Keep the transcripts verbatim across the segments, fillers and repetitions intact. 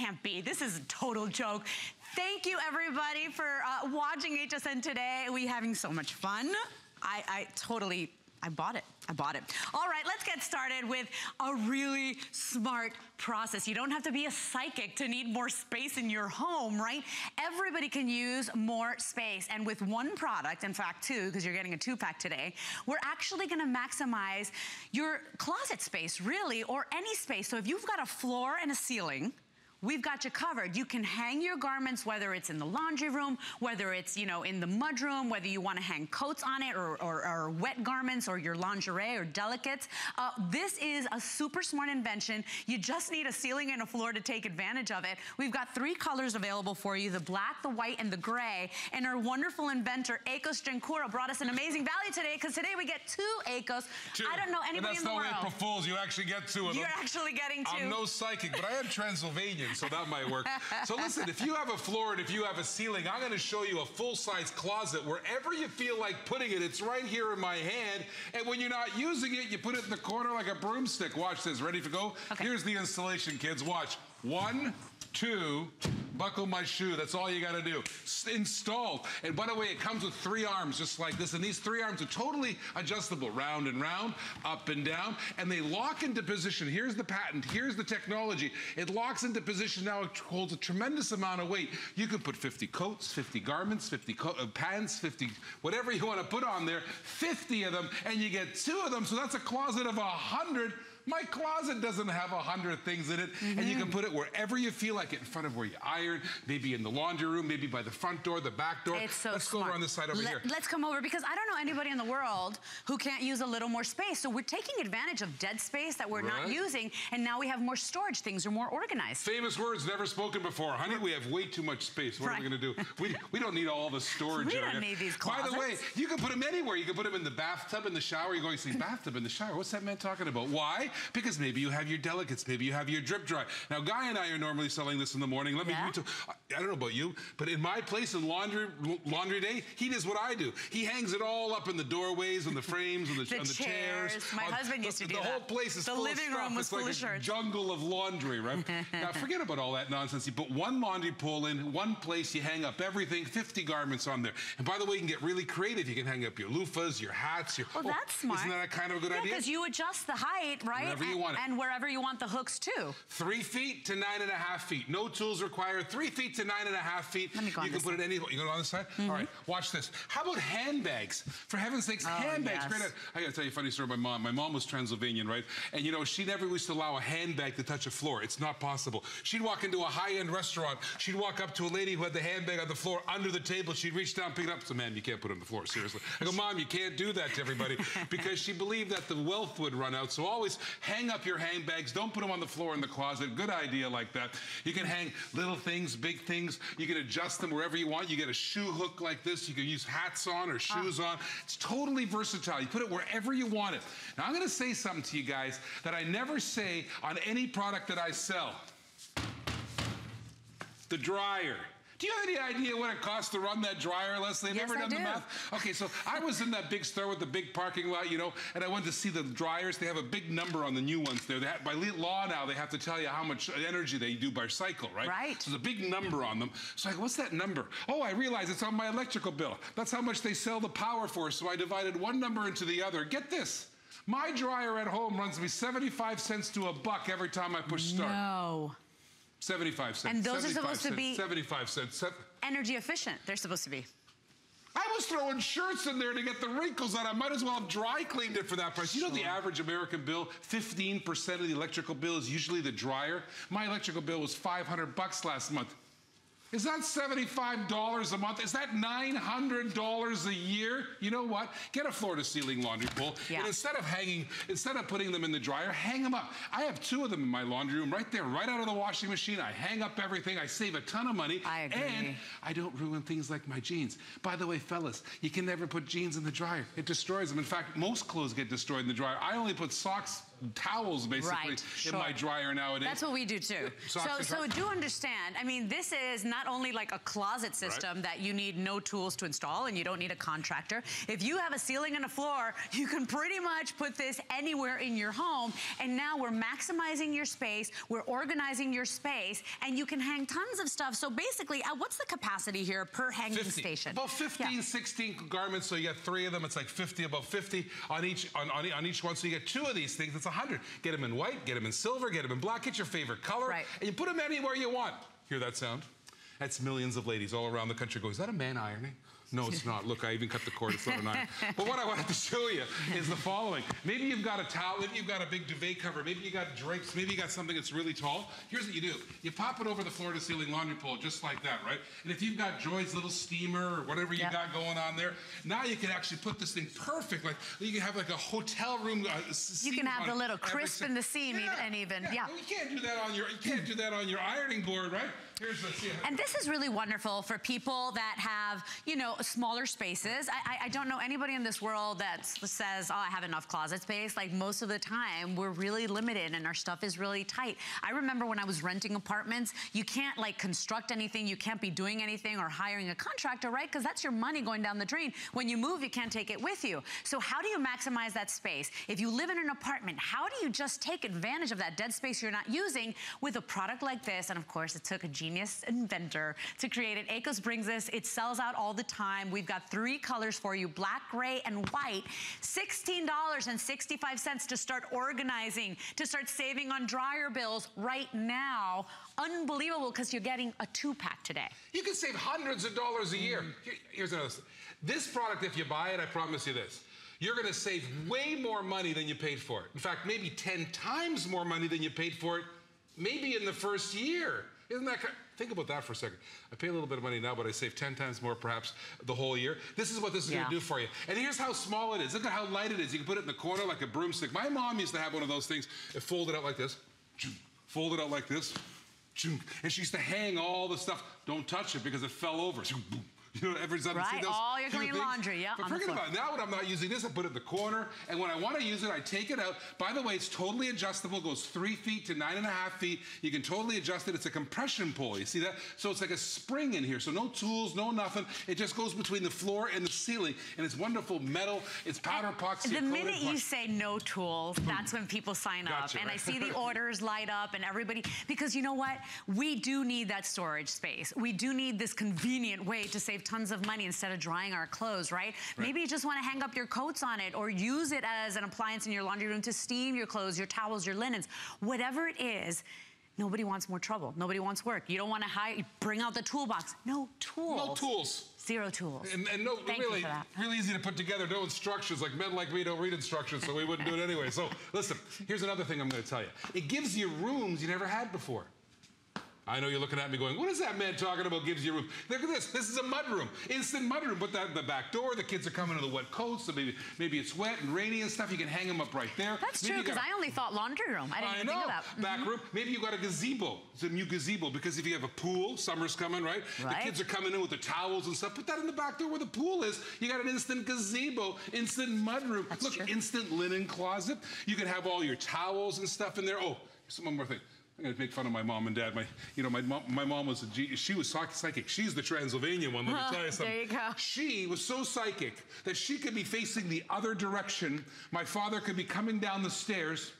Can't be. This is a total joke. Thank you, everybody, for uh, watching H S N today. We're having so much fun. I, I totally... I bought it. I bought it. All right, let's get started with a really smart process. You don't have to be a psychic to need more space in your home, right? Everybody can use more space. And with one product, in fact, two, because you're getting a two-pack today, we're actually going to maximize your closet space, really, or any space. So if you've got a floor and a ceiling... we've got you covered. You can hang your garments, whether it's in the laundry room, whether it's, you know, in the mudroom, whether you want to hang coats on it or, or, or wet garments or your lingerie or delicates. Uh, this is a super smart invention. You just need a ceiling and a floor to take advantage of it. We've got three colors available for you, the black, the white, and the gray. And our wonderful inventor, Ekos Gencura, brought us an amazing value today because today we get two Ekos. Two. I don't know anybody in the world. That's no April Fools. You actually get two of them. You're actually getting two. I'm no psychic, but I am Transylvanian. So that might work. So listen, if you have a floor and if you have a ceiling, I'm going to show you a full-size closet. Wherever you feel like putting it, it's right here in my hand. And when you're not using it, you put it in the corner like a broomstick. Watch this. Ready to go? Okay. Here's the installation, kids. Watch. One, two, buckle my shoe. That's all you got to do. S installed. And by the way, it comes with three arms just like this. And these three arms are totally adjustable, round and round, up and down. And they lock into position. Here's the patent. Here's the technology. It locks into position now. It holds a tremendous amount of weight. You can put fifty coats, fifty garments, fifty co uh, pants, fifty, whatever you want to put on there, fifty of them. And you get two of them. So that's a closet of one hundred. My closet doesn't have a hundred things in it, mm-hmm. and you can put it wherever you feel like it, in front of where you iron, maybe in the laundry room, maybe by the front door, the back door. It's so Let's smart. Go over on this side over Let, here. Let's come over, because I don't know anybody in the world who can't use a little more space, so we're taking advantage of dead space that we're right. not using, and now we have more storage. Things are more organized. Famous words never spoken before. Honey, we have way too much space. What right. are we going to do? We, we don't need all the storage. We don't need these closets. By the way, you can put them anywhere. You can put them in the bathtub, in the shower. You're going to see bathtub in the shower. What's that man talking about? Why? Because maybe you have your delicates, maybe you have your drip dry. Now, Guy and I are normally selling this in the morning. Let me yeah. you I don't know about you, but in my place in laundry laundry day, he does what I do. He hangs it all up in the doorways, on the frames, on the, the, on the chairs. chairs. My on, husband used the, to do the that. The whole place is the full living of stuff. Room was it's full like of shirts. Jungle of laundry, right? Now, forget about all that nonsense. You put one laundry pole in, one place, you hang up everything, fifty garments on there. And by the way, you can get really creative. You can hang up your loofahs, your hats. Your, well, oh, that's smart. Isn't that a kind of a good yeah, idea? Because you adjust the height. Right? Wherever and, you want it. And wherever you want the hooks, too. Three feet to nine and a half feet. No tools required. Three feet to nine and a half feet. Let me go on you this can put it anywhere. You go on the side? Mm-hmm. All right. Watch this. How about handbags? For heaven's sakes, oh, handbags. Yes. Great. I got to tell you a funny story about my mom. My mom was Transylvanian, right? And, you know, she never used to allow a handbag to touch a floor. It's not possible. She'd walk into a high-end restaurant. She'd walk up to a lady who had the handbag on the floor under the table. She'd reach down, pick it up. So, ma'am, you can't put it on the floor. Seriously. I go, Mom, you can't do that to everybody. Because she believed that the wealth would run out. So always hang up your handbags. Don't put them on the floor in the closet. Good idea like that. You can hang little things, big things. You can adjust them wherever you want. You get a shoe hook like this. You can use hats on or shoes ah. on. It's totally versatile. You put it wherever you want it. Now, I'm going to say something to you guys that I never say on any product that I sell. The dryer. Do you have any idea what it costs to run that dryer, Leslie? I've yes, never done I do. the math. Okay, so I was in that big store with the big parking lot, you know, and I went to see the dryers. They have a big number on the new ones there. They have, by law now, they have to tell you how much energy they do by cycle, right? Right. So there's a big number on them. So I go, what's that number? Oh, I realize it's on my electrical bill. That's how much they sell the power for. So I divided one number into the other. Get this. My dryer at home runs me seventy-five cents to a buck every time I push start. No. seventy-five cents. And those are supposed cents, to be seventy-five cents. Energy efficient, they're supposed to be. I was throwing shirts in there to get the wrinkles out. I might as well have dry cleaned it for that price. Sure. You know the average American bill, fifteen percent of the electrical bill is usually the dryer. My electrical bill was five hundred bucks last month. Is that seventy-five dollars a month? Is that nine hundred dollars a year? You know what? Get a floor-to-ceiling laundry pole. Yeah. And instead of hanging, instead of putting them in the dryer, hang them up. I have two of them in my laundry room right there, right out of the washing machine. I hang up everything. I save a ton of money. I agree. And I don't ruin things like my jeans. By the way, fellas, you can never put jeans in the dryer. It destroys them. In fact, most clothes get destroyed in the dryer. I only put socks towels basically right, sure. in my dryer nowadays. That's what we do too. So, so do understand, I mean, this is not only like a closet system right. that you need no tools to install and you don't need a contractor. If you have a ceiling and a floor, you can pretty much put this anywhere in your home, and now we're maximizing your space, we're organizing your space, and you can hang tons of stuff. So basically, uh, what's the capacity here per hanging station? About fifteen, yeah. sixteen garments, so you get three of them, it's like fifty, about fifty on each, on, on, on each one, so you get two of these things, it's one hundred. Get them in white, get them in silver, get them in black, get your favorite color, right. and you put them anywhere you want. Hear that sound? That's millions of ladies all around the country go, is that a man ironing? No, it's not. Look, I even cut the cord, it's not an iron. But what I wanted to show you is the following. Maybe you've got a towel, maybe you've got a big duvet cover, maybe you got drapes, maybe you got something that's really tall. Here's what you do. You pop it over the floor to ceiling laundry pole, just like that, right? And if you've got Joy's little steamer or whatever you yep. got going on there, now you can actually put this thing perfect. Like, you can have like a hotel room. Uh, you can have the little crisp in the seam yeah, and even, yeah. yeah. Well, you can't do that on your, you can't do that on your ironing board, right? Here's the, yeah. And this is really wonderful for people that have, you know, smaller spaces. I, I, I don't know anybody in this world that says, oh, I have enough closet space. Like, most of the time, we're really limited and our stuff is really tight. I remember when I was renting apartments, you can't, like, construct anything. You can't be doing anything or hiring a contractor, right? Because that's your money going down the drain. When you move, you can't take it with you. So how do you maximize that space? If you live in an apartment, how do you just take advantage of that dead space you're not using with a product like this? And, of course, it took a genius inventor to create it. Ekos brings this. It sells out all the time. We've got three colors for you, black, gray, and white. sixteen dollars and sixty-five cents to start organizing, to start saving on dryer bills right now. Unbelievable, because you're getting a two-pack today. You can save hundreds of dollars a year. Here, here's another thing. This product, if you buy it, I promise you this. You're going to save way more money than you paid for it. In fact, maybe ten times more money than you paid for it, maybe in the first year. Isn't that kind of, think about that for a second. I pay a little bit of money now, but I save ten times more perhaps the whole year. This is what this is yeah. gonna do for you. And here's how small it is. Look at how light it is. You can put it in the corner like a broomstick. My mom used to have one of those things. It folded out like this, folded out like this, and she used to hang all the stuff. Don't touch it because it fell over. You know, every time right, you see those all your green things. Laundry, yeah. But forget about it. Now when I'm not using this, I put it in the corner, and when I want to use it, I take it out. By the way, it's totally adjustable, goes three feet to nine and a half feet. You can totally adjust it. It's a compression pole, you see that? So it's like a spring in here. So no tools, no nothing. It just goes between the floor and the ceiling, and it's wonderful metal. It's powder epoxy. The minute you say no tools, that's when people sign gotcha, up. Right? And I see the orders light up, and everybody, because you know what? We do need that storage space. We do need this convenient way to save tons of money instead of drying our clothes, right? right? Maybe you just want to hang up your coats on it or use it as an appliance in your laundry room to steam your clothes, your towels, your linens, whatever it is. Nobody wants more trouble. Nobody wants work. You don't want to hire, bring out the toolbox. No tools. No tools. Zero tools. And, and no, Thank really, you for that. Really easy to put together. No instructions. Like, men like me don't read instructions, so we wouldn't do it anyway. So listen, here's another thing I'm going to tell you. It gives you rooms you never had before. I know you're looking at me going, what is that man talking about gives you a room? Look at this. This is a mud room. Instant mud room. Put that in the back door. The kids are coming in the wet coats, so maybe maybe it's wet and rainy and stuff. You can hang them up right there. That's maybe true, because I only thought laundry room. I didn't I even know. think of that. Mm-hmm. Back room. Maybe you got a gazebo. It's a new gazebo, because if you have a pool, summer's coming, right? right? The kids are coming in with their towels and stuff. Put that in the back door where the pool is. You got an instant gazebo, instant mud room. That's Look, true. Instant linen closet. You can have all your towels and stuff in there. Oh, here's one more thing. I'm gonna make fun of my mom and dad. My, you know, my mom, my mom was a, she was psychic. She's the Transylvania one. Let me tell you something. There you go. She was so psychic that she could be facing the other direction. My father could be coming down the stairs,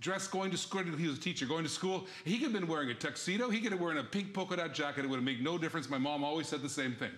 dressed, going to school. He was a teacher, going to school. He could have been wearing a tuxedo. He could have been wearing a pink polka dot jacket. It would have made no difference. My mom always said the same thing.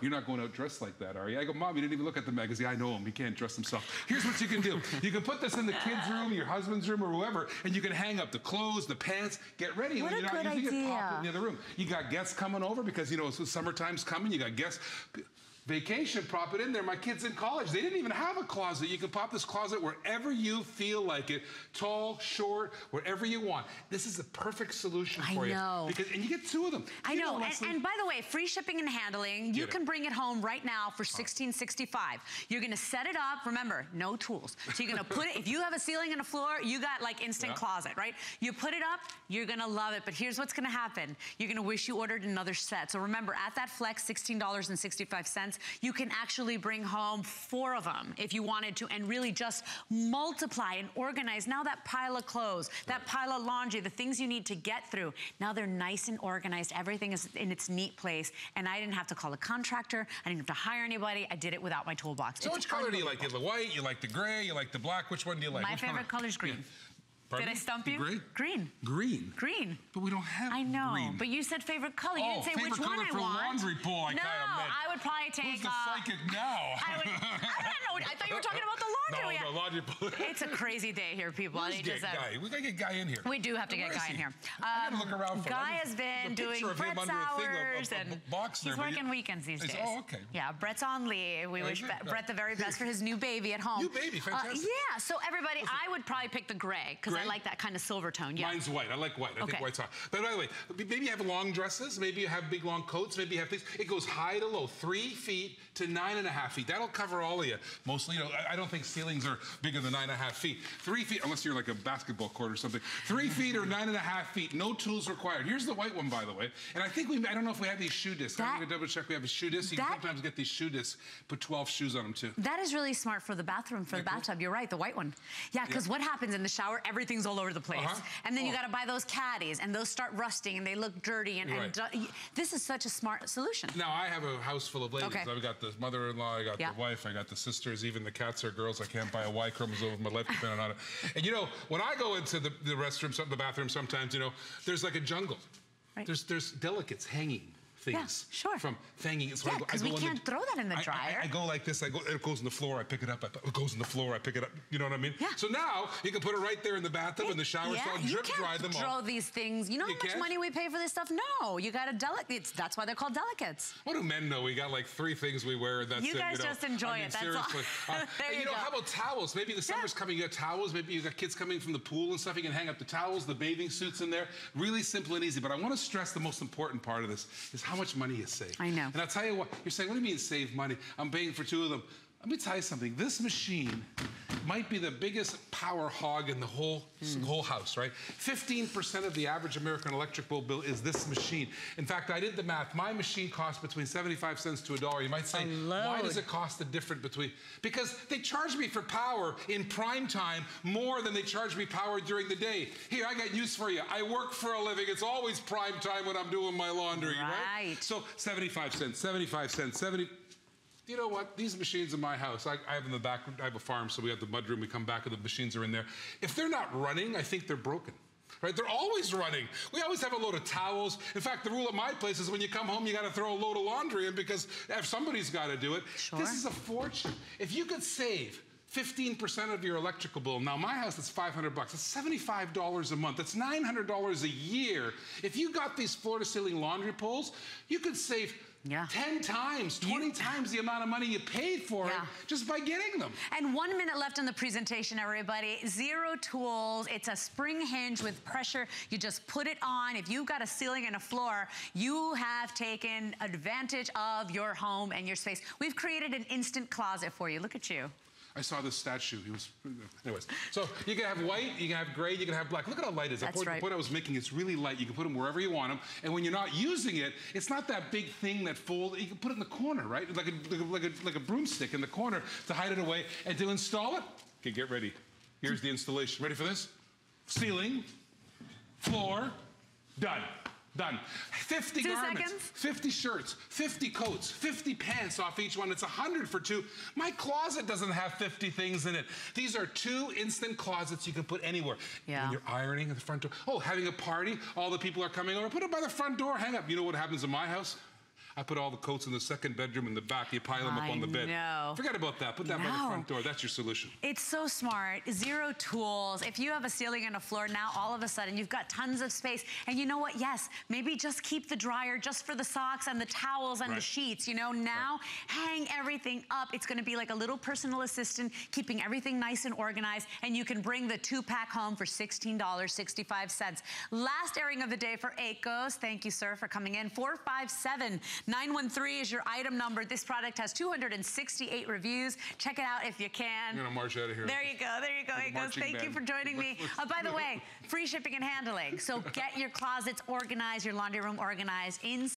You're not going out dressed like that, are you? I go, Mom, you didn't even look at the magazine. I know him. He can't dress himself. Here's what you can do. You can put this in the kids' room, your husband's room, or whoever, and you can hang up the clothes, the pants, get ready. What when a you're not using it, pop it in the other room. You got guests coming over because, you know, so summertime's coming. You got guests. Vacation, prop it in there. My kids in college, they didn't even have a closet. You can pop this closet wherever you feel like it. Tall, short, wherever you want. This is the perfect solution for you. I know. Because, and you get two of them. I know. And, and by the way, free shipping and handling. You can bring it home right now for sixteen sixty-five. You're going to set it up. Remember, no tools. So you're going to put it, if you have a ceiling and a floor, you got like instant yeah. closet, right? You put it up, you're going to love it. But here's what's going to happen. You're going to wish you ordered another set. So remember, at that flex, sixteen dollars and sixty-five cents. ones, you can actually bring home four of them if you wanted to, and really just multiply and organize. Now that pile of clothes, that pile of laundry, the things you need to get through, now they're nice and organized. Everything is in its neat place, and I didn't have to call a contractor. I didn't have to hire anybody. I did it without my toolbox. So it's which color do you like? You like the white, you like the gray, you like the black? Which one do you like? My which favorite color is green. Yeah. Pardon Did me? I stump you? Green. Green. Green. Green. But we don't have green. I know, green. But you said favorite color. You oh, didn't say which one I want. Favorite color for laundry pool, I no, kind of meant. I would probably take... Who's the uh, psychic now? I would... I don't know. I thought you were talking about the laundry. No, the laundry pool. It's a crazy day here, people. Where's Guy? That. We got to get Guy in here. We do have to Where get Guy he? in here. Um, I got to look around for Guy him. has been doing Brett's hours and... He's working weekends these days. Oh, okay. Yeah, Brett's on leave. We wish Brett the very best for his new baby at home. New baby, fantastic. Yeah, so everybody, I would probably pick the gray, because I like that kind of silver tone. Yeah. Mine's white. I like white. I okay. think white's hot. But by the way, maybe you have long dresses. Maybe you have big long coats. Maybe you have things. It goes high to low, three feet to nine and a half feet. That'll cover all of you. Mostly, you know, I don't think ceilings are bigger than nine and a half feet. Three feet, unless you're like a basketball court or something. Three feet or nine and a half feet. No tools required. Here's the white one, by the way. And I think we, I don't know if we have these shoe discs. That, I'm going to double check we have a shoe disc. You that, can sometimes get these shoe discs. Put twelve shoes on them too. That is really smart for the bathroom, for yeah, the bathtub. Cool. You're right, the white one. Yeah, because yeah. what happens in the shower? Everything's all over the place. Uh-huh. And then oh. you got to buy those caddies, and those start rusting, and they look dirty. And, right. and this is such a smart solution. Now, I have a house full of ladies. Okay. I've got the mother-in-law, I got yeah. the wife, I got the sisters, even the cats are girls. I can't buy a Y chromosome with my life depending on it. And, you know, when I go into the, the restroom, the bathroom sometimes, you know, there's like a jungle. Right. There's, there's delicates hanging. Things yeah, sure. From hanging. So yeah, because we can't the, throw that in the dryer. I, I, I go like this. I go. It goes in the floor. I pick it up. I, it goes in the floor. I pick it up. You know what I mean? Yeah. So now you can put it right there in the bathtub it, and the shower. Yeah. So drip dry them all. You can't throw these things. You know you how much can? money we pay for this stuff? No. You got a delicate. That's why they're called delicates. What do men know? We got like three things we wear. That's you guys it, you know, just enjoy I mean, it. That's seriously. all. uh, there and, you, you know, go. How about towels? Maybe the summer's yeah. coming. You got towels. Maybe you got kids coming from the pool and stuff. You can hang up the towels, the bathing suits in there. Really simple and easy. But I want to stress the most important part of this is how much money you save. I know. And I'll tell you what, you're saying, what do you mean save money? I'm paying for two of them. Let me tell you something. This machine might be the biggest power hog in the whole, mm. whole house, right? fifteen percent of the average American electric bill is this machine. In fact, I did the math. My machine costs between seventy-five cents to a dollar. You might say, why does it cost the difference between... Because they charge me for power in prime time more than they charge me power during the day. Here, I got news for you. I work for a living. It's always prime time when I'm doing my laundry, right? right? So seventy-five cents, seventy-five cents, seventy... You know what? These machines in my house, I, I have in the back, I have a farm, so we have the mud room, we come back and the machines are in there. If they're not running, I think they're broken. Right? They're always running. We always have a load of towels. In fact, the rule at my place is when you come home, you got to throw a load of laundry in because if somebody's got to do it. Sure. This is a fortune. If you could save fifteen percent of your electrical bill. Now, my house is five hundred bucks. It's seventy-five dollars a month. That's nine hundred dollars a year. If you got these floor-to-ceiling laundry poles, you could save Yeah. ten times, twenty times the amount of money you paid for yeah. it just by getting them. And one minute left in the presentation, everybody. Zero tools. It's a spring hinge with pressure. You just put it on. If you've got a ceiling and a floor, you have taken advantage of your home and your space. We've created an instant closet for you. Look at you. I saw this statue. He was, anyways. So you can have white, you can have gray, you can have black. Look at how light it is. That's right. The point I was making, it's really light. You can put them wherever you want them. And when you're not using it, it's not that big thing that folds. You can put it in the corner, right? Like a, like a, like a broomstick in the corner to hide it away. And to install it, okay, get ready. Here's the installation. Ready for this? Ceiling, floor, done. Done. fifty two garments, seconds. fifty shirts, fifty coats, fifty pants off each one. It's one hundred for two. My closet doesn't have fifty things in it. These are two instant closets you can put anywhere. Yeah. When you're ironing at the front door. Oh, having a party. All the people are coming over. Put it by the front door. Hang up. You know what happens in my house? I put all the coats in the second bedroom in the back. You pile them up on the bed. No. Forget about that. Put that no. by the front door. That's your solution. It's so smart. Zero tools. If you have a ceiling and a floor, now all of a sudden you've got tons of space. And you know what? Yes, maybe just keep the dryer just for the socks and the towels and right. the sheets. You know, now right. hang everything up. It's going to be like a little personal assistant, keeping everything nice and organized. And you can bring the two-pack home for sixteen dollars and sixty-five cents. Last airing of the day for Ekos. Thank you, sir, for coming in. four five seven nine one three is your item number. This product has two hundred sixty-eight reviews. Check it out if you can. I'm going to march out of here. There you go. There you go. Ekos, thank band. you for joining me. Uh, by the way, free shipping and handling. So get your closets organized, your laundry room organized. In